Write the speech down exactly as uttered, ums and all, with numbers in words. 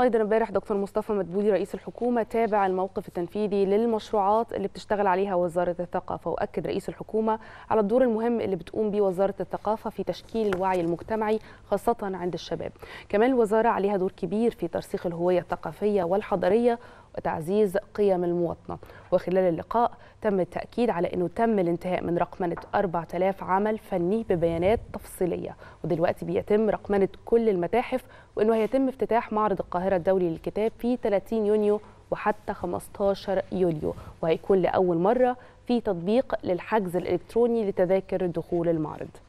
ايضا امبارح دكتور مصطفى مدبولي رئيس الحكومه تابع الموقف التنفيذي للمشروعات اللي بتشتغل عليها وزاره الثقافه، واكد رئيس الحكومه على الدور المهم اللي بتقوم بيه وزاره الثقافه في تشكيل الوعي المجتمعي خاصه عند الشباب. كمان الوزاره عليها دور كبير في ترسيخ الهويه الثقافيه والحضاريه وتعزيز قيم المواطنه، وخلال اللقاء تم التاكيد على انه تم الانتهاء من رقمنه أربعة آلاف عمل فني ببيانات تفصيليه، ودلوقتي بيتم رقمنه كل المتاحف، وانه هيتم افتتاح معرض القاهره الدولي للكتاب في ثلاثين يونيو وحتى خمسة عشر يوليو، وهيكون لاول مره في تطبيق للحجز الالكتروني لتذاكر دخول المعرض.